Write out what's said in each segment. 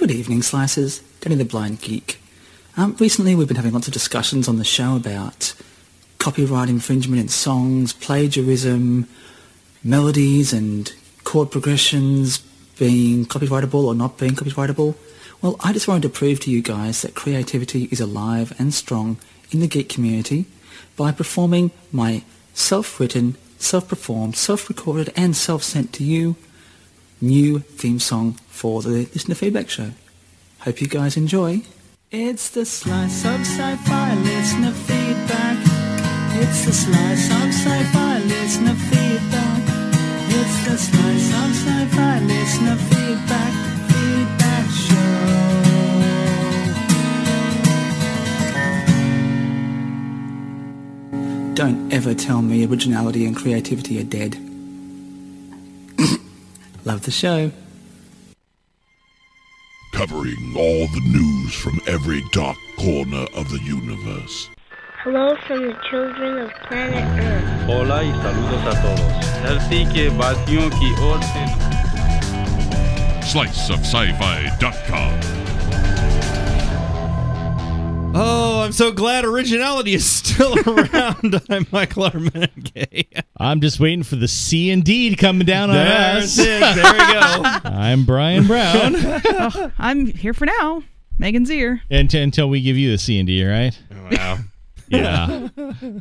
Good evening, Slicers. Denny the Blind Geek. Recently we've been having lots of discussions on the show about copyright infringement in songs, plagiarism, melodies and chord progressions being copyrightable or not being copyrightable. Well, I just wanted to prove to you guys that creativity is alive and strong in the geek community by performing my self-written, self-performed, self-recorded and self-sent to you new theme song for the Listener Feedback Show. Hope you guys enjoy. It's the Slice of Sci-Fi Listener Feedback. It's the Slice of Sci-Fi Listener Feedback. It's the Slice of Sci-Fi Listener Feedback Show. Don't ever tell me originality and creativity are dead. Love the show. Covering all the news from every dark corner of the universe. Hello from the children of planet Earth. Hola y saludos a todos. Slice of SciFi.com. Oh, I'm so glad originality is still around. I'm Michael R. I'm just waiting for the C indeed coming down on us. There we go. I'm Brian Brown. Oh, I'm here for now. Megan's here. And until we give you the C and D, right? Oh, wow. Yeah.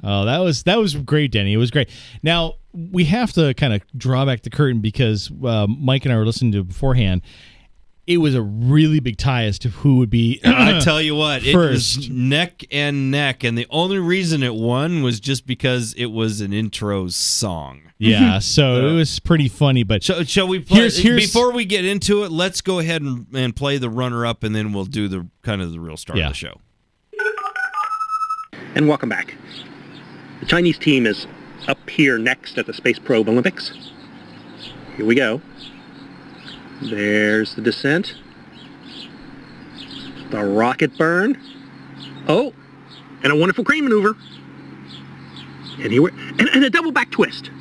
Oh, that was great, Denny. It was great. Now, we have to kind of draw back the curtain because Mike and I were listening to it beforehand. It was a really big tie as to who would be I tell you what, first. It was neck and neck, and the only reason it won was just because it was an intro song. Yeah, so it was pretty funny. But shall we play? Here's, before we get into it, let's go ahead and play the runner-up, and then we'll do the kind of the real start of the show. And welcome back. The Chinese team is up here next at the Space Probe Olympics. Here we go. There's the descent. The rocket burn. Oh, and a wonderful crane maneuver. And here and a double back twist.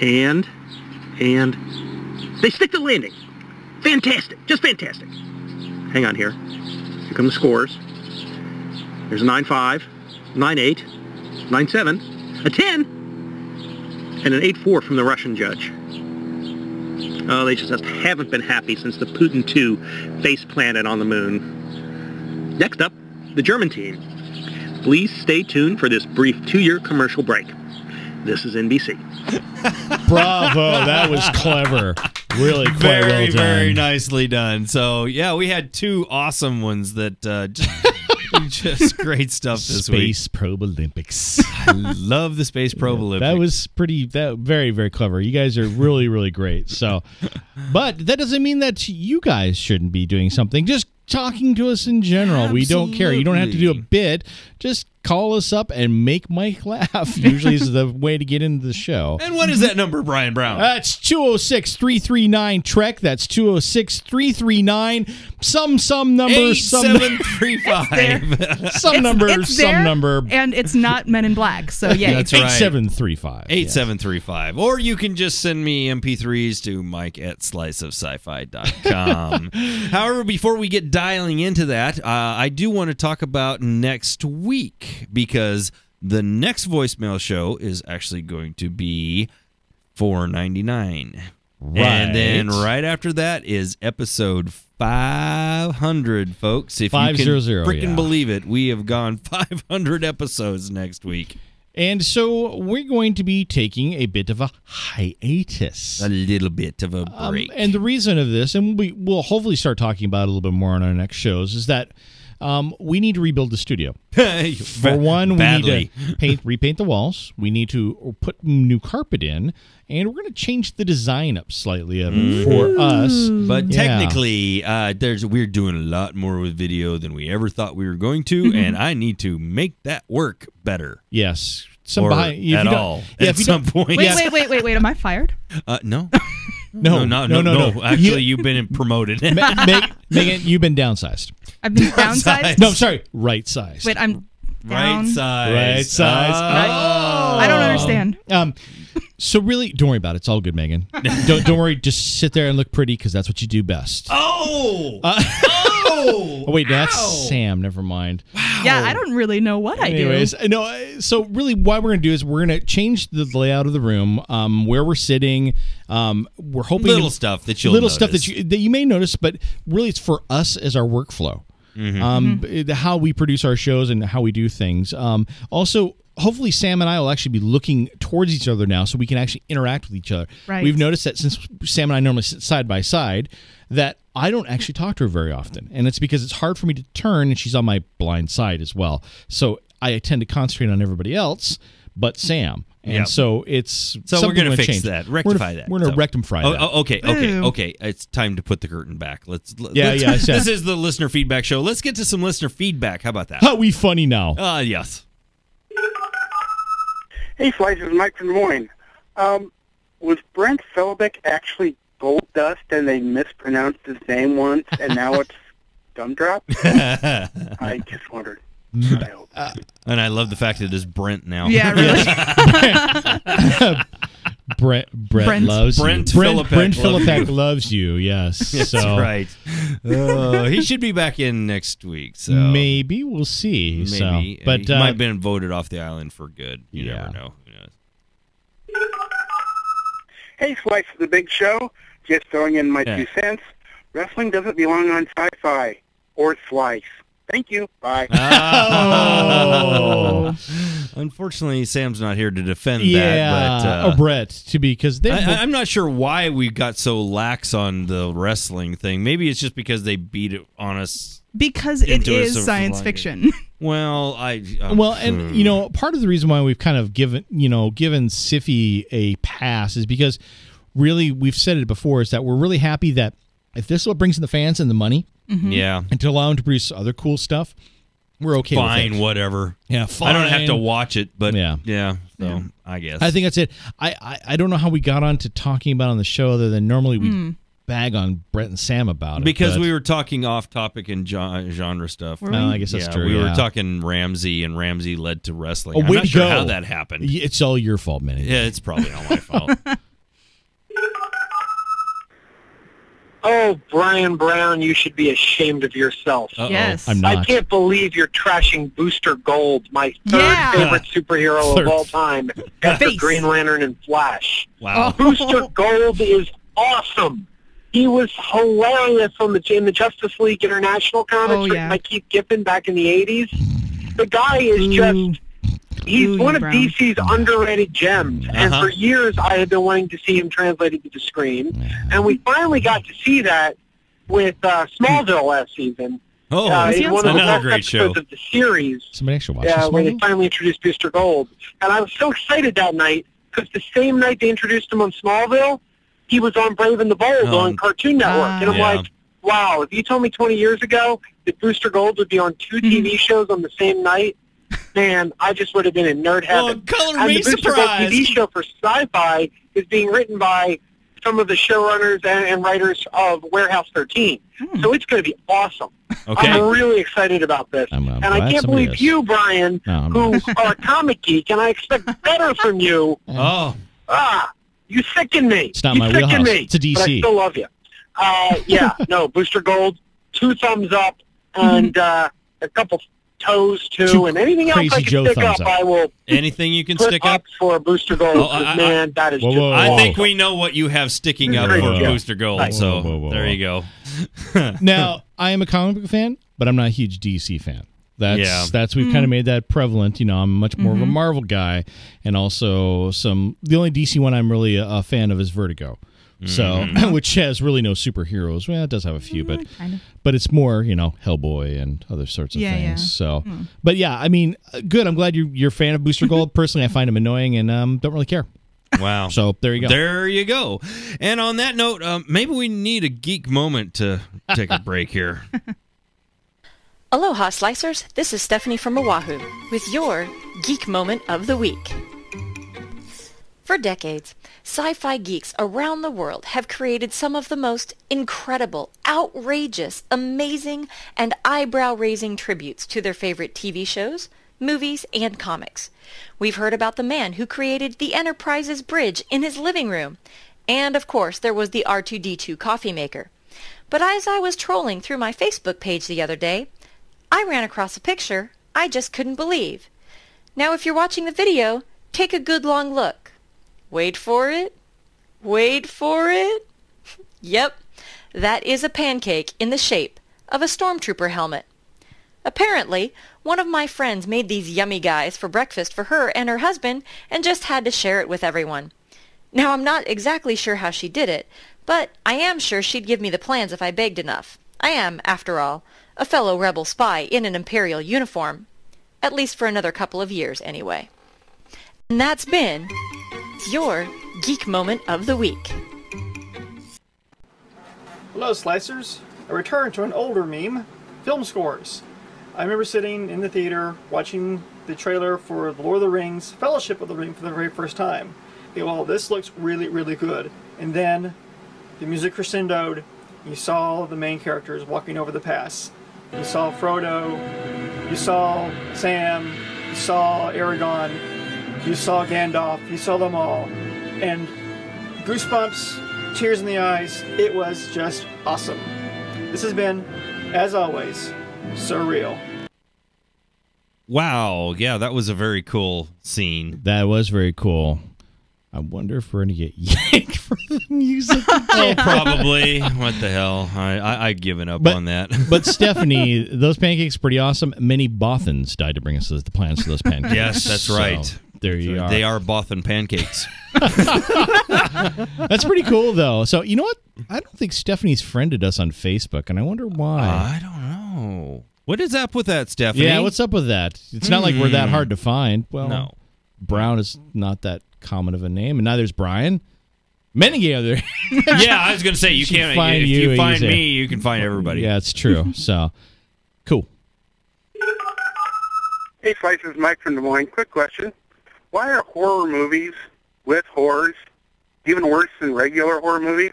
And they stick the landing. Fantastic, just fantastic. Hang on here. Here come the scores. There's a 9-5. 9-8, 9-7, a 10, and an 8-4 from the Russian judge. Oh, they just haven't been happy since the Putin 2 face planted on the moon. Next up, the German team. Please stay tuned for this brief 2-year commercial break. This is NBC. Bravo, that was clever. Really quite well done. Very nicely done. So, yeah, we had two awesome ones that... Just great stuff this week. Space Probe Olympics. I love the Space Probe Olympics. That was pretty, very, very clever. You guys are really, really great. So, but that doesn't mean that you guys shouldn't be doing something. Just talking to us in general. Absolutely. We don't care. You don't have to do a bit. Just call us up and make Mike laugh. Usually is the way to get into the show. And what is that number, Brian Brown? That's 206-339-TREK. That's 206-339 some number 8735. Some number. And it's not Men in Black. So yeah, that's right. 8735. 8735. Or you can just send me MP3s to Mike@sliceofscifi.com. However, before we get dialing into that, I do want to talk about next week, because the next voicemail show is actually going to be $4.99. Right. And then right after that is episode 500, folks. If 500, you can freaking believe it, we have gone 500 episodes next week. And so we're going to be taking a bit of a hiatus. A little bit of a break. And the reason of this, and we'll hopefully start talking about it a little bit more on our next shows, is that we need to rebuild the studio. For one, badly. We need to repaint the walls. We need to put new carpet in. And we're going to change the design up slightly of it for us. But technically, we're doing a lot more with video than we ever thought we were going to. And I need to make that work better. Yes. At some point. Wait. Am I fired? No. No. Actually, you've been promoted. Megan, you've been downsized. I've been downsized? No, sorry. Right-sized. Wait, I'm down. Right-sized. Oh. I don't understand. So really, don't worry about it. It's all good, Megan. Don't worry. Just sit there and look pretty because that's what you do best. Oh! Oh, wait, that's Sam. Never mind. Wow. Yeah, I don't really know what I do. Anyways, no, so really what we're going to do is we're going to change the layout of the room, where we're sitting. We're hoping little stuff that you may notice, but really it's for us as our workflow. Mm-hmm. How we produce our shows and how we do things. Also, hopefully Sam and I will actually be looking towards each other now so we can actually interact with each other. Right. We've noticed that since Sam and I normally sit side by side, that I don't actually talk to her very often. And it's because it's hard for me to turn, and she's on my blind side as well. So I tend to concentrate on everybody else but Sam. And so it's we're going to fix that, rectify that. We're going to rectify that. Oh, okay. It's time to put the curtain back. Let's This is the Listener Feedback Show. Let's get to some listener feedback. How about that? How we funny now. Yes. Hey, Slice, it's Mike from Des Moines. Was Brent Filbeck actually Gold Dust and they mispronounced his name once and now it's Gumdrop? I just wondered. And I love the fact that it is Brent now. Yeah, really. Brent loves you. Brent Philippe loves you. Yes, that's right. He should be back in next week. So maybe we'll see. Maybe, so, but he might have been voted off the island for good. You never know. Yeah. Hey, Slice of the Big Show. Just throwing in my 2 cents. Wrestling doesn't belong on Sci-Fi or Slice. Thank you. Bye. Oh. Unfortunately, Sam's not here to defend that. But, Brett, because I'm not sure why we got so lax on the wrestling thing. Maybe it's just because they beat it on us. Because it is science fiction. Well, part of the reason why we've kind of given Siffy a pass is because really we've said it before is that we're really happy that if this is what brings in the fans and the money, and to allow him to produce other cool stuff, we're okay with it. Fine, whatever. Yeah, fine. I don't have to watch it, but so I guess. I think that's it. I don't know how we got on to talking about it on the show other than normally we bag on Brett and Sam about it. Because we were talking off-topic and genre stuff. No, I guess that's true. We were talking Ramsey, and Ramsey led to wrestling. Oh, I'm not sure how that happened. It's all your fault, Minnie. Yeah, it's probably all my fault. Oh, Brian Brown, you should be ashamed of yourself. Uh-oh. Yes. I'm not. I can't believe you're trashing Booster Gold, my third favorite superhero of all time, after Green Lantern and Flash. Wow. Oh. Booster Gold is awesome. He was hilarious in the Justice League International comics by Keith Giffen back in the 80s. The guy is just... He's one of DC's underrated gems, and for years I had been wanting to see him translated to the screen, and we finally got to see that with Smallville last season. Oh, one of the best episodes of the series. Somebody actually watched Smallville? When they finally introduced Booster Gold, and I was so excited that night because the same night they introduced him on Smallville, he was on Brave and the Bold on Cartoon Network, and I'm like, wow! If you told me 20 years ago that Booster Gold would be on two TV shows on the same night. Man, I just would have been in nerd heaven. Oh, color me surprised. The TV show for Sci-Fi is being written by some of the showrunners and writers of Warehouse 13. So it's going to be awesome. Okay. I'm really excited about this. And I can't believe you, Brian, who are a comic geek, and I expect better from you. Oh. Ah, you sicken me. It's not my wheelhouse. It's a DC. But I still love you. Booster Gold, 2 thumbs up, and a couple... toes too, and anything else I can stick up, I will. Anything you can stick up for Booster Gold, man, that is. I think we know what you have sticking up for Booster Gold. So there you go. Now, I am a comic book fan, but I'm not a huge DC fan. That's we've kind of made that prevalent. I'm much more of a Marvel guy, and also the only DC one I'm really a fan of is Vertigo. So, which has really no superheroes. Well, it does have a few, but kind of. But it's more, Hellboy and other sorts of things. Yeah. So, but yeah, I mean, good. I'm glad you're a fan of Booster Gold. Personally, I find him annoying and don't really care. Wow. So there you go. There you go. And on that note, maybe we need a geek moment to take a break here. Aloha, Slicers. This is Stephanie from Oahu with your geek moment of the week. For decades, sci-fi geeks around the world have created some of the most incredible, outrageous, amazing, and eyebrow-raising tributes to their favorite TV shows, movies, and comics. We've heard about the man who created the Enterprise's bridge in his living room. And, of course, there was the R2-D2 coffee maker. But as I was trolling through my Facebook page the other day, I ran across a picture I just couldn't believe. Now if you're watching the video, take a good long look. Wait for it. Wait for it. Yep, that is a pancake in the shape of a stormtrooper helmet. Apparently, one of my friends made these yummy guys for breakfast for her and her husband and just had to share it with everyone. Now, I'm not exactly sure how she did it, but I am sure she'd give me the plans if I begged enough. I am, after all, a fellow rebel spy in an Imperial uniform, at least for another couple of years anyway. And that's been your Geek Moment of the Week. Hello, Slicers. A return to an older meme, film scores. I remember sitting in the theater watching the trailer for The Lord of the Rings, Fellowship of the Ring for the very first time. Thinking, well, this looks really, really good. And then the music crescendoed. You saw the main characters walking over the pass. You saw Frodo. You saw Sam. You saw Aragorn. You saw Gandalf. You saw them all. And goosebumps, tears in the eyes. It was just awesome. This has been, as always, surreal. Wow. Yeah, that was a very cool scene. That was very cool. I wonder if we're going to get yanked for the music. Oh, probably. What the hell? I've given up on that. But Stephanie, those pancakes pretty awesome. Many Bothans died to bring us the plans for those pancakes. Yes, that's right. So, there you are. They are Bothan pancakes. That's pretty cool, though. So, you know what? I don't think Stephanie's friended us on Facebook, and I wonder why. I don't know. What is up with that, Stephanie? Yeah, what's up with that? It's not like we're that hard to find. Well, no. Brown is not that common of a name, and neither is Brian. Many other. Yeah, I was going to say, if you find me, you can find everybody. Yeah, it's true. So, cool. Hey, Slices, Mike from Des Moines. Quick question. Why are horror movies with horrors even worse than regular horror movies?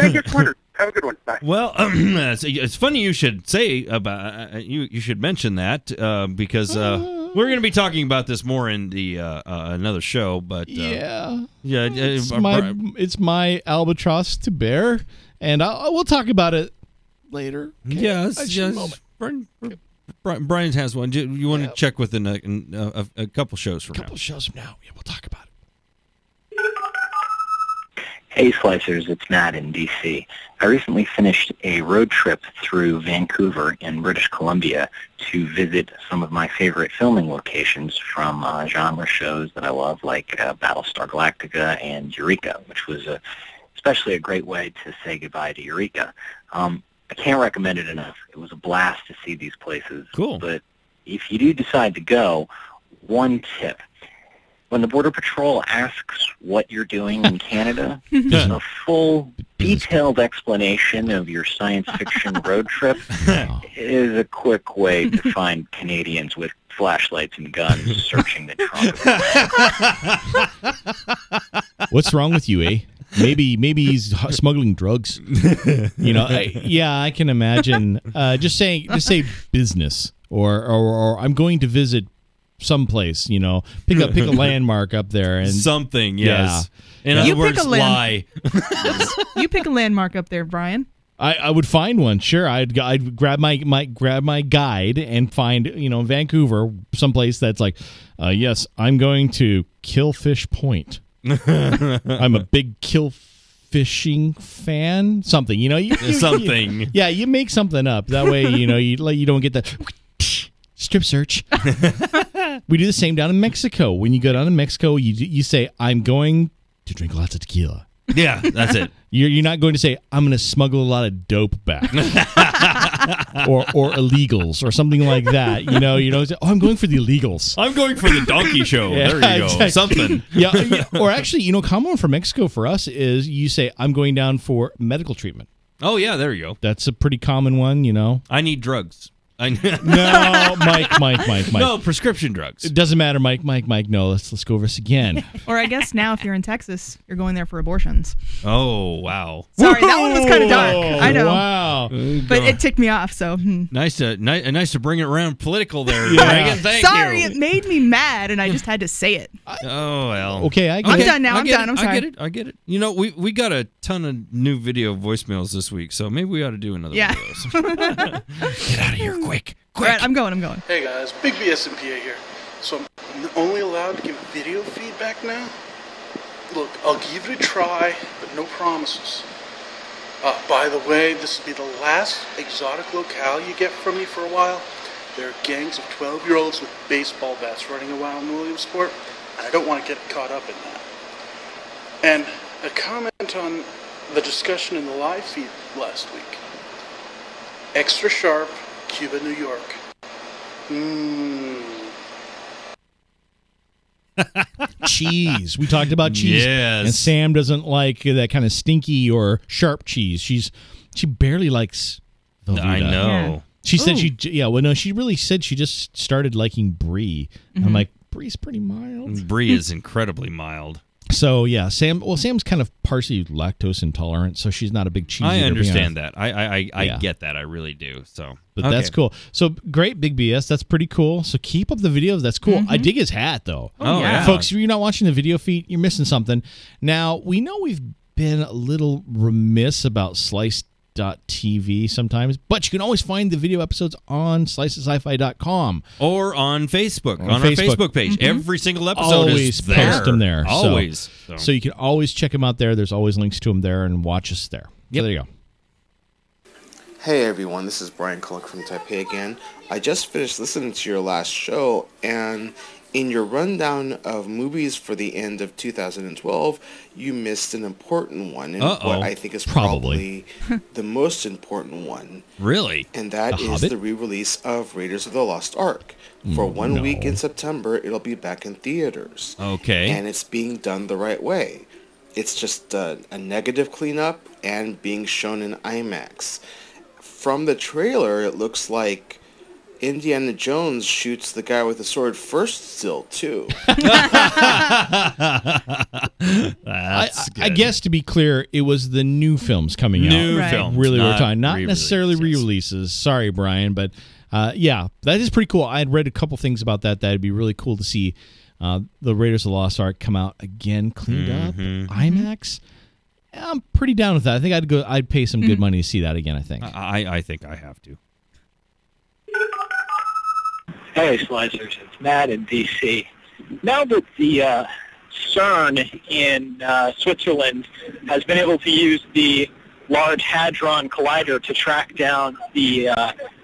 I just wondered. Have a good one. Bye. Well, it's funny you should say about you should mention that because we're going to be talking about this more in the another show. But yeah, it's my albatross to bear, and we'll talk about it later. Okay? Yes. Brian has one. You want to check within a couple shows from now? Yeah, we'll talk about it. Hey, Slicers, it's Matt in DC. I recently finished a road trip through Vancouver in British Columbia to visit some of my favorite filming locations from genre shows that I love, like Battlestar Galactica and Eureka, which was especially a great way to say goodbye to Eureka. I can't recommend it enough. It was a blast to see these places. Cool. But if you do decide to go, one tip. When the Border Patrol asks what you're doing in Canada, there's a full, detailed explanation of your science fiction road trip. It is a quick way to find Canadians with flashlights and guns searching the trunk. What's wrong with you, eh? Maybe he's smuggling drugs. You know, I can imagine. Just say business, or I'm going to visit someplace, you know, pick a landmark up there and something. Yes. Yeah. In other words, lie. You pick a landmark up there, Brian. I would find one. Sure. I'd grab my guide and find, you know, Vancouver, someplace that's like, yes, I'm going to Killfish Point. I'm a big fishing fan. Something, you know, something. You make something up that way. You know, you don't get that. Strip search. We do the same down in Mexico. When you go down to Mexico, you say, I'm going to drink lots of tequila. Yeah, that's it. You're not going to say, I'm going to smuggle a lot of dope back. or illegals or something like that. You know, you don't say, oh, I'm going for the illegals. I'm going for the donkey show. Yeah, there you go. Exactly. Something. Yeah. Or actually, you know, common from Mexico for us is you say, I'm going down for medical treatment. Oh, yeah, there you go. That's a pretty common one, you know. I need drugs. I know. No, Mike. No, prescription drugs. It doesn't matter, Mike. No, let's go over this again. Or I guess now if you're in Texas, you're going there for abortions. Oh, wow. Sorry, that one was kind of dark. I know. Wow. But it ticked me off, so. Nice to bring it around political there. Yeah. Sorry, it made me mad, and I just had to say it. Oh, well. Okay, I'm done now. I'm sorry. I get it. You know, we got a ton of new video voicemails this week, so maybe we ought to do another one of those. Get out of here. Quick. All right, I'm going. Hey, guys. Big B SMPA here. So I'm only allowed to give video feedback now? Look, I'll give it a try, but no promises. By the way, this will be the last exotic locale you get from me for a while. There are gangs of 12-year-olds with baseball bats running around in Williamsport, and I don't want to get caught up in that. And a comment on the discussion in the live feed last week. Extra sharp. Cuba, New York. Cheese. We talked about cheese. Yes. And Sam doesn't like that kind of stinky or sharp cheese. She barely likes Velveeta. I know. Yeah. She said she really said she just started liking Brie. Mm-hmm. I'm like, Brie's pretty mild. Brie is incredibly mild. So yeah, Sam's kind of partially lactose intolerant, so she's not a big cheese. I understand that. I get that. I really do. So, but that's cool. So great, Big BS. That's pretty cool. So keep up the videos. That's cool. Mm-hmm. I dig his hat though. Oh yeah, folks, if you're not watching the video feed, you're missing something. Now we know we've been a little remiss about Slice.tv sometimes, but you can always find the video episodes on sliceofscifi.com or on Facebook, on our Facebook page. Mm-hmm. Every single episode always is there. Post them there. Always. So you can always check them out there. There's always links to them there and watch us there. Yep. So there you go. Hey everyone, this is Brian calling from Taipei again. I just finished listening to your last show, and in your rundown of movies for the end of 2012, you missed an important one, and what I think is probably the most important one. Really? And that is the re-release of Raiders of the Lost Ark. For one week in September, it'll be back in theaters. Okay. And it's being done the right way. It's just a negative cleanup and being shown in IMAX. From the trailer, it looks like Indiana Jones shoots the guy with the sword first still, too. I guess, to be clear, it was the new films coming out. New films. Really, we're talking. Not necessarily re-releases. Sorry, Brian, but yeah, that is pretty cool. I had read a couple things about that. That'd be really cool to see the Raiders of the Lost Ark come out again, cleaned up, IMAX. I'm pretty down with that. I think I'd go. I'd pay some good money to see that again, I think. I think I have to. Hey, Slicers, it's Matt in DC. Now that the CERN in Switzerland has been able to use the Large Hadron Collider to track down the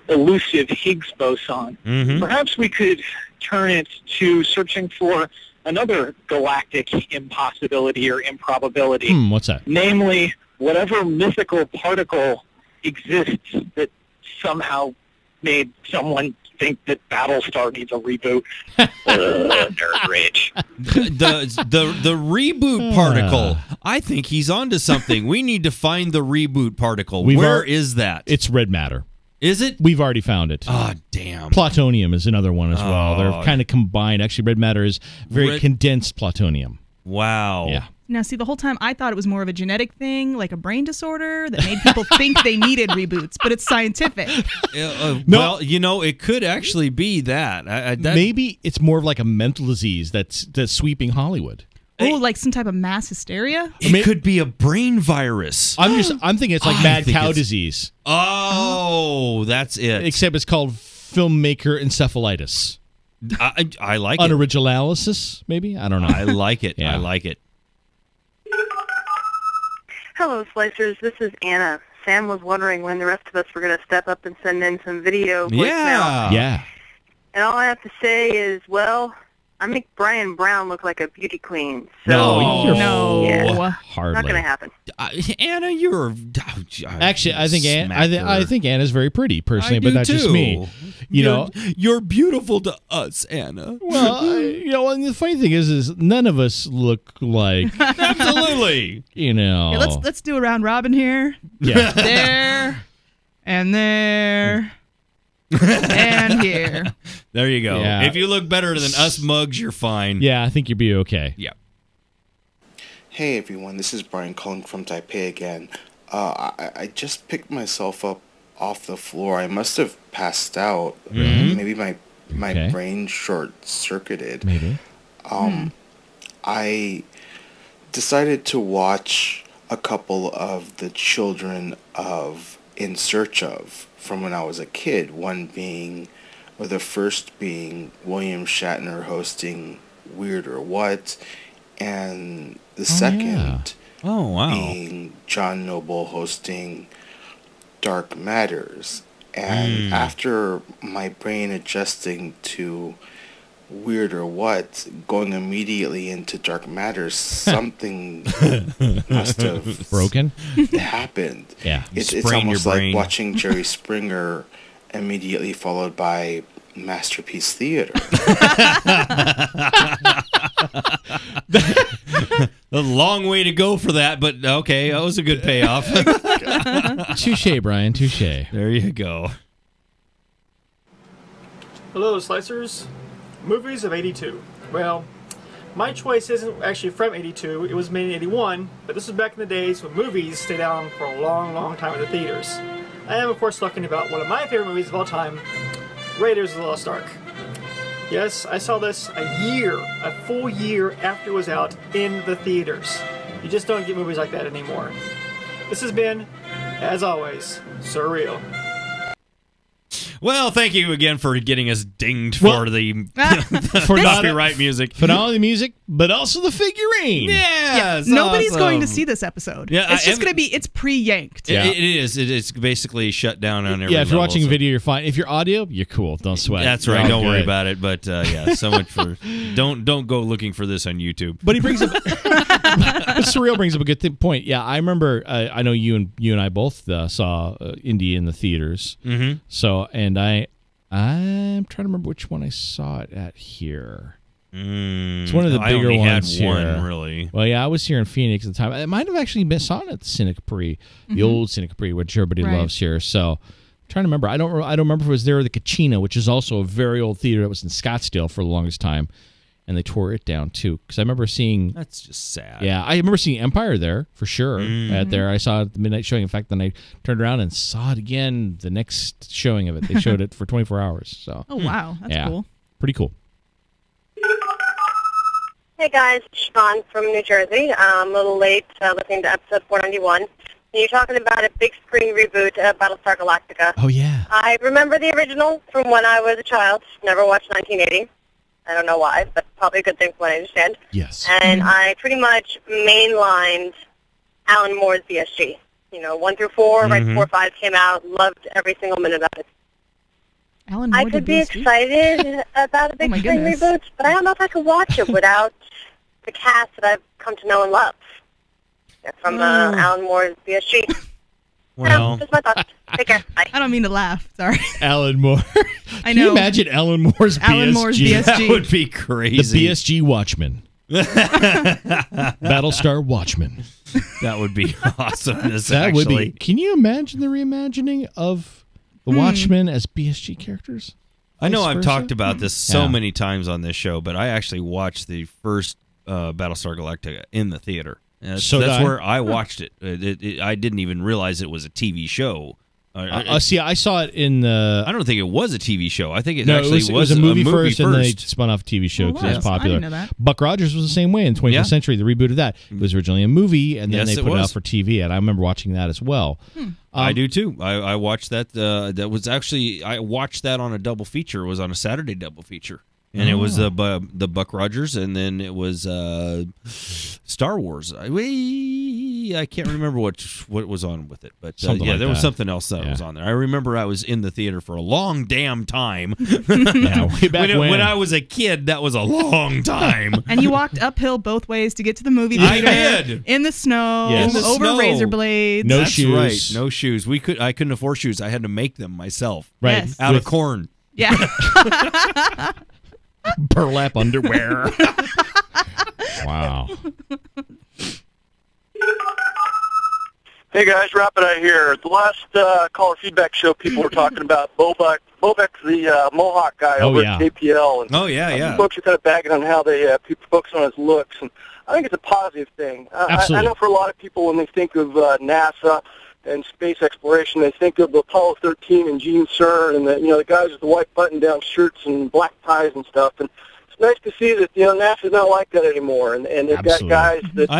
elusive Higgs boson, perhaps we could turn it to searching for another galactic impossibility or improbability. What's that? Namely, whatever mythical particle exists that somehow made someone think that Battlestar needs a reboot. Nerd rage. The reboot particle. I think he's onto something. We need to find the reboot particle. Where is that? It's red matter. Is it? We've already found it. Oh, damn. Plutonium is another one as well. They're kind of combined. Actually, red matter is very condensed plutonium. Wow. Yeah. Now, see, the whole time I thought it was more of a genetic thing, like a brain disorder that made people think they needed reboots, but it's scientific. Well, you know, it could actually be that. Maybe it's more of like a mental disease that's sweeping Hollywood. Oh, like some type of mass hysteria? It could be a brain virus. I'm thinking it's like mad cow disease. Oh, that's it. Except it's called filmmaker encephalitis. I like it. Unoriginalysis, maybe? I don't know. I like it. Yeah. I like it. Hello, Slicers. This is Anna. Sam was wondering when the rest of us were going to step up and send in some video voicemail. Yeah. And all I have to say is, well, I make Brian Brown look like a beauty queen. So hardly. Not going to happen. Anna, you're actually. I think Anna's very pretty, personally, but that's just me. You're beautiful to us, Anna. Well, and the funny thing is none of us look like absolutely. Yeah, let's do a round robin here. Yeah, there and there and here. There you go. Yeah. If you look better than us mugs, you're fine. Yeah, I think you'll be okay. Yeah. Hey, everyone. This is Brian calling from Taipei again. I just picked myself up off the floor. I must have passed out. Mm-hmm. Maybe my okay. brain short-circuited. Maybe. I decided to watch a couple of the children of In Search Of from when I was a kid, one being, or the first being, William Shatner hosting Weird or What, and the second being John Noble hosting Dark Matters. And after my brain adjusting to Weird or What, going immediately into Dark Matters, something must have broken happened. Yeah, it's almost like watching Jerry Springer immediately followed by Masterpiece Theater. A long way to go for that, but okay, that was a good payoff. Touche, Brian, touche. There you go. Hello, Slicers. Movies of 82. Well, my choice isn't actually from 82. It was made in 81, but this was back in the days when movies stayed on for a long, long time at the theaters. I am, of course, talking about one of my favorite movies of all time, Raiders of the Lost Ark. Yes, I saw this a full year after it was out in the theaters. You just don't get movies like that anymore. This has been, as always, surreal. Well, thank you again for getting us dinged for for copyright music. For not only music, but also the figurine. Yeah. Nobody's going to see this episode. Yeah, it's just going to be, it's pre-yanked. Yeah. It is. It's basically shut down on every level. Yeah, if you're watching video, you're fine. If you're audio, you're cool. Don't sweat. That's right. Don't worry about it. But yeah, so much for, don't go looking for this on YouTube. But he brings up, Surreal brings up a good point. Yeah, I remember, I know you and I both saw Indie in the theaters. Mm-hmm. So, and I'm trying to remember which one I saw it at here. It's one of the bigger ones here. I only had one, really. Well, yeah, I was here in Phoenix at the time. I might have actually been saw it at the Cynic Prix, the old Cynic Prix, which everybody loves here. So, I'm trying to remember. I don't remember if it was there or the Kachina, which is also a very old theater that was in Scottsdale for the longest time, and they tore it down too. Because I remember seeing. That's just sad. Yeah, I remember seeing Empire there for sure. At there, I saw it at the midnight showing. In fact, then I turned around and saw it again the next showing of it. They showed it for 24 hours. So. Oh wow, that's cool. Pretty cool. Hey guys, Sean from New Jersey. I'm a little late listening to episode 491. You're talking about a big screen reboot of Battlestar Galactica. Oh yeah. I remember the original from when I was a child. Never watched 1980. I don't know why, but probably a good thing from what I understand. Yes. And I pretty much mainlined Alan Moore's BSG. You know, 1 through 4, right before 5 came out. Loved every single minute of it. Alan Moore, I could be excited about a big screen reboot, but I don't know if I could watch it without the cast that I've come to know and love. That's from Alan Moore's BSG. Well, just my thoughts. Take care. Bye. I don't mean to laugh. Sorry. Alan Moore. I know. Can you imagine Alan Moore's BSG? Alan Moore's BSG. That would be crazy. The BSG Watchmen. Battlestar Watchmen. That would be awesomeness, actually. Can you imagine the reimagining of the Watchmen as BSG characters? I know I've talked about this so many times on this show, but I actually watched the first Battlestar Galactica in the theater. So that's where I watched it. I didn't even realize it was a TV show. See, I saw it in the... I don't think it was a TV show. I think it actually was a movie first, and then they spun off a TV show because it was popular. I didn't know that. Buck Rogers was the same way in the 20th century, the reboot of that. It was originally a movie, and then they put it out for TV, and I remember watching that as well. I do, too. I watched that. That was actually... I watched that on a double feature. It was on a Saturday double feature. And it was the Buck Rogers, and then it was Star Wars. I can't remember what was on with it, but yeah, like there was something else that was on there. I remember I was in the theater for a long damn time. When I was a kid, that was a long time. And you walked uphill both ways to get to the movie theater. I did. In the snow, over razor blades. No shoes. Right. No shoes. I couldn't afford shoes. I had to make them myself. Right. Yes. Out of corn. Yeah. Burlap underwear. Wow. Hey guys, Rapid Eye here. The last caller feedback show, people were talking about Bobeck. Bobeck's the Mohawk guy over at KPL. And, yeah. Folks are kind of bagging on how they people focus on his looks, and I think it's a positive thing. I know for a lot of people, when they think of NASA and space exploration, they think of Apollo 13 and Gene Cernan and the guys with the white button-down shirts and black ties and stuff. And it's nice to see that NASA's not like that anymore, and they've got guys that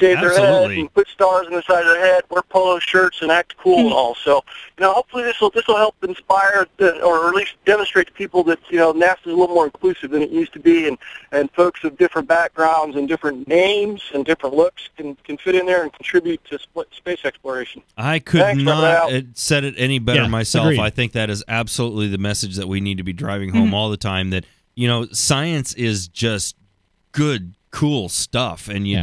shave their head and put stars on the side of their head, wear polo shirts, and act cool and all. So hopefully this will help inspire or at least demonstrate to people that NASA's a little more inclusive than it used to be, and folks of different backgrounds and different names and different looks can fit in there and contribute to space exploration. I could not have said it any better myself. Agreed. I think that is absolutely the message that we need to be driving home all the time, that science is just good, cool stuff, and you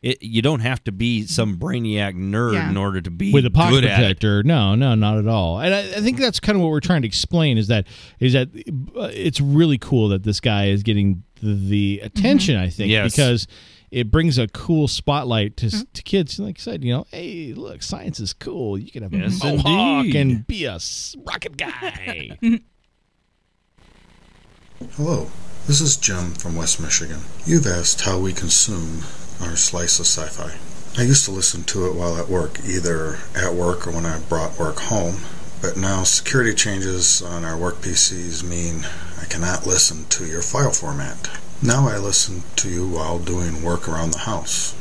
you don't have to be some brainiac nerd in order to be with a pocket protector. No, not at all. And I think that's kind of what we're trying to explain, is that it's really cool that this guy is getting the attention. I think because it brings a cool spotlight to kids. Like I said, hey, look, science is cool. You can have a Mohawk and be a rocket guy. Hello, this is Jim from West Michigan. You've asked how we consume our Slice of SciFi. I used to listen to it while at work, either at work or when I brought work home, but now security changes on our work PCs mean I cannot listen to your file format. Now I listen to you while doing work around the house.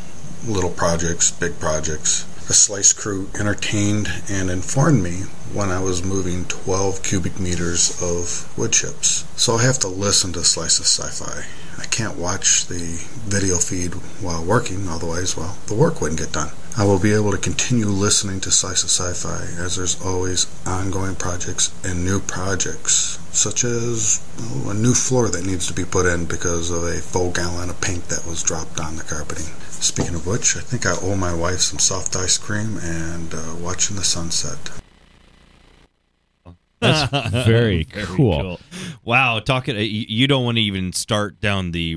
Little projects, big projects. The Slice crew entertained and informed me when I was moving 12 cubic meters of wood chips. So I have to listen to Slice of SciFi. I can't watch the video feed while working, otherwise, the work wouldn't get done. I will be able to continue listening to Slice of SciFi, as there's always ongoing projects and new projects, such as a new floor that needs to be put in because of a full gallon of paint that was dropped on the carpeting. Speaking of which, I think I owe my wife some soft ice cream and watching the sunset. That's very cool. Wow, talking. You don't want to even start down the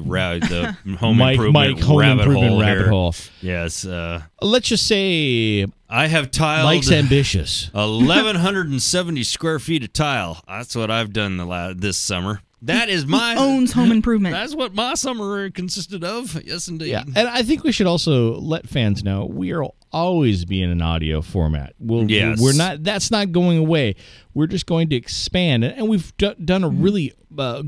home improvement rabbit hole. Yes. Let's just say I have tiled. Mike's ambitious. 1,170 square feet of tile. That's what I've done this summer. That is my owns home improvement. That's what my summer consisted of. Yes, indeed. Yeah. And I think we should also let fans know we are always be in an audio format. We're not. That's not going away. We're just going to expand, and we've done a really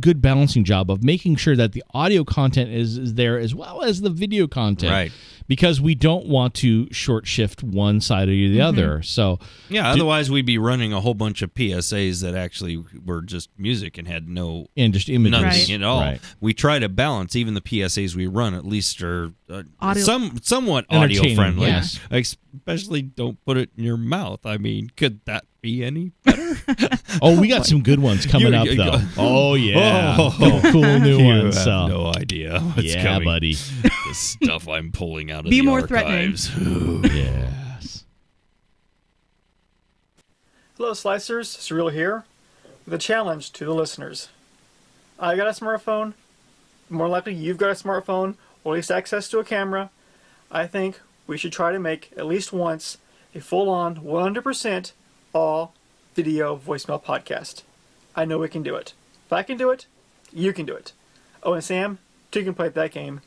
good balancing job of making sure that the audio content is there as well as the video content, right? Because we don't want to short shift one side or the other. So otherwise we'd be running a whole bunch of PSAs that actually were just music and had no just images at all. Right. We try to balance even the PSAs we run, at least are somewhat audio friendly. Yes. Especially don't put it in your mouth. I mean, could that be any better? Oh, we got some good ones coming up, though. Oh, yeah. Cool new ones. You have no idea what's coming. Buddy. The stuff I'm pulling out of the archives. Be more threatening. Yes. Hello, Slicers. Cyril here with a challenge to the listeners. I got a smartphone. More likely, you've got a smartphone, or at least access to a camera. I think we should try to make, at least once, a full-on 100% all video voicemail podcast. I know we can do it. If I can do it, you can do it. Oh, and Sam, too, can play that game.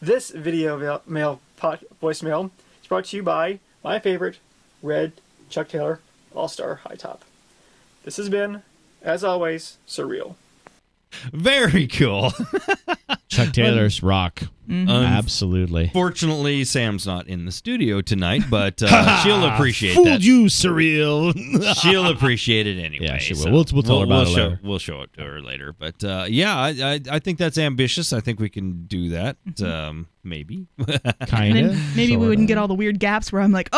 This video mail voicemail is brought to you by my favorite, Red Chuck Taylor All-Star High Top. This has been, as always, Surreal. Very cool. Chuck Taylor's rock. Absolutely. Fortunately, Sam's not in the studio tonight, but she'll appreciate that. Fooled you, Surreal. She'll appreciate it anyway. Yeah, she will. So we'll tell her about it later. We'll show it to her later. But I think that's ambitious. I think we can do that. Maybe. Kind of. Maybe we wouldn't get all the weird gaps where I'm like,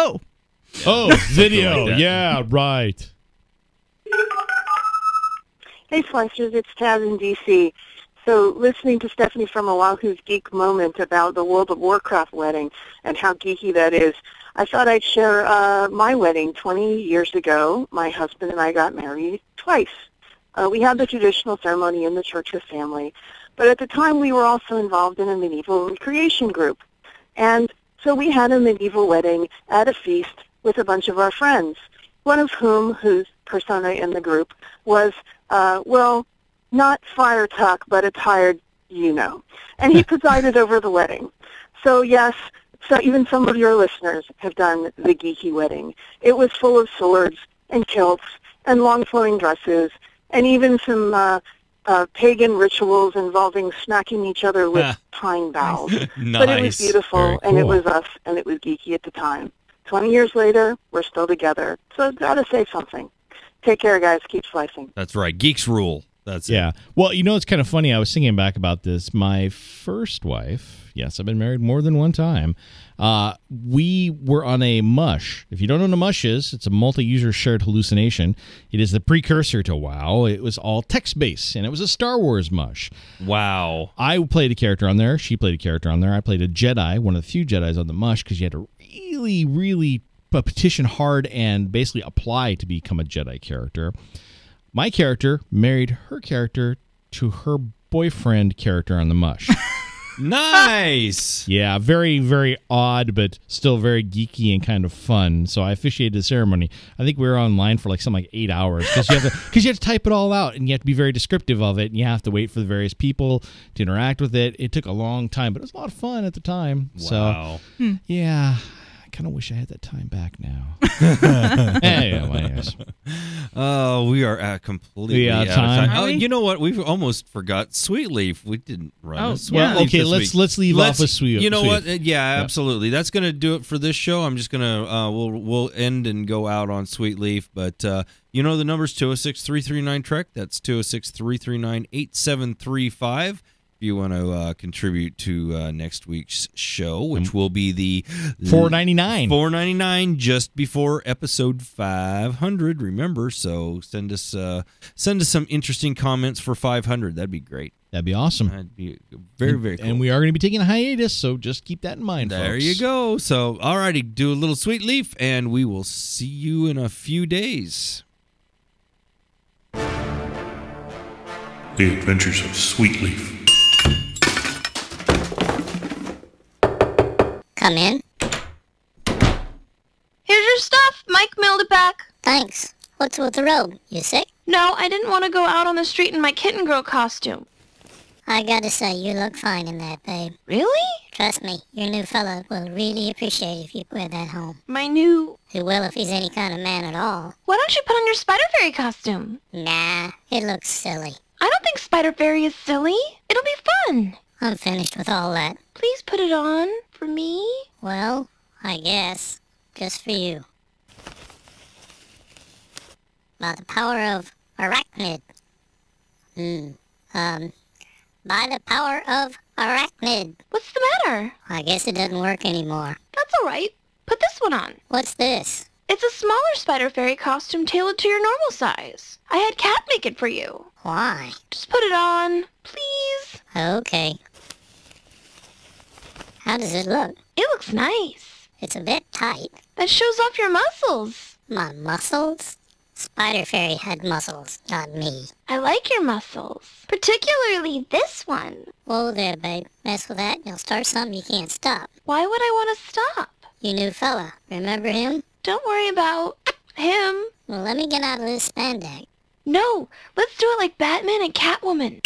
video. Like right. Hey, Slicers, it's Taz in DC. So listening to Stephanie from Oahu's Geek Moment about the World of Warcraft wedding and how geeky that is, I thought I'd share my wedding 20 years ago. My husband and I got married twice. We had the traditional ceremony in the Church of Family, but at the time we were also involved in a medieval recreation group. And So we had a medieval wedding at a feast with a bunch of our friends, one of whom, whose persona in the group, was, well, not Friar Tuck, but a tired you-know. And he presided over the wedding. So yes, so even some of your listeners have done the geeky wedding. It was full of swords and kilts and long flowing dresses and even some pagan rituals involving smacking each other with pine boughs. Nice. But it was beautiful, and it was us, and it was geeky at the time. 20 years later, we're still together. So gotta say something. Take care, guys. Keep slicing. That's right. Geeks rule. That's it. Well, you know, it's kind of funny. I was thinking back about this. My first wife, yes, I've been married more than one time. We were on a mush. If you don't know what a mush is, it's a multi-user shared hallucination. It is the precursor to WoW. It was all text-based, and it was a Star Wars mush. Wow. I played a character on there. She played a character on there. I played a Jedi, one of the few Jedis on the mush, because you had to really, really petition hard and basically apply to become a Jedi character. My character married her character to her boyfriend character on the mush. Nice. Yeah, very, very odd, but still very geeky and kind of fun. So I officiated the ceremony. I think we were online for like something like 8 hours because you have to type it all out, and you have to be very descriptive of it, and you have to wait for the various people to interact with it. It took a long time, but it was a lot of fun at the time. Wow. So, yeah. I kind of wish I had that time back now. We are completely out of time. You know what? We've almost forgot Sweet Leaf. We didn't run. Okay, let's leave off with Sweet Leaf. You know what? Yeah, absolutely. That's going to do it for this show. I'm just going to we'll end and go out on Sweet Leaf, but you know the number's 206-339-TREK. That's 206-339-8735. You want to contribute to next week's show, which will be the $4.99 just before episode 500. Remember, so send us some interesting comments for 500. That'd be great. That'd be awesome. That'd be very, very cool. And we are going to be taking a hiatus, so just keep that in mind. There folks. You go. So, alrighty, do a little Sweet Leaf, and we will see you in a few days. The Adventures of Sweet Leaf. Come in. Here's your stuff, Mike mailed it back. Thanks. What's with the robe? You sick? No, I didn't want to go out on the street in my kitten girl costume. I gotta say, you look fine in that, babe. Really? Trust me, your new fella will really appreciate if you wear that home. My new... He will if he's any kind of man at all. Why don't you put on your Spider Fairy costume? Nah, it looks silly. I don't think Spider Fairy is silly. It'll be fun. I'm finished with all that. Please put it on. For me? Well, I guess. Just for you. By the power of Arachnid. By the power of Arachnid. What's the matter? I guess it doesn't work anymore. That's alright. Put this one on. What's this? It's a smaller Spider Fairy costume tailored to your normal size. I had Cat make it for you. Why? Just put it on, please. Okay. How does it look? It looks nice. It's a bit tight. That shows off your muscles. My muscles? Spider Fairy had muscles, not me. I like your muscles. Particularly this one. Whoa there, babe. Mess with that and you'll start something you can't stop. Why would I want to stop? Your new fella. Remember him? Don't worry about him. Well, let me get out of this spandex. No, let's do it like Batman and Catwoman.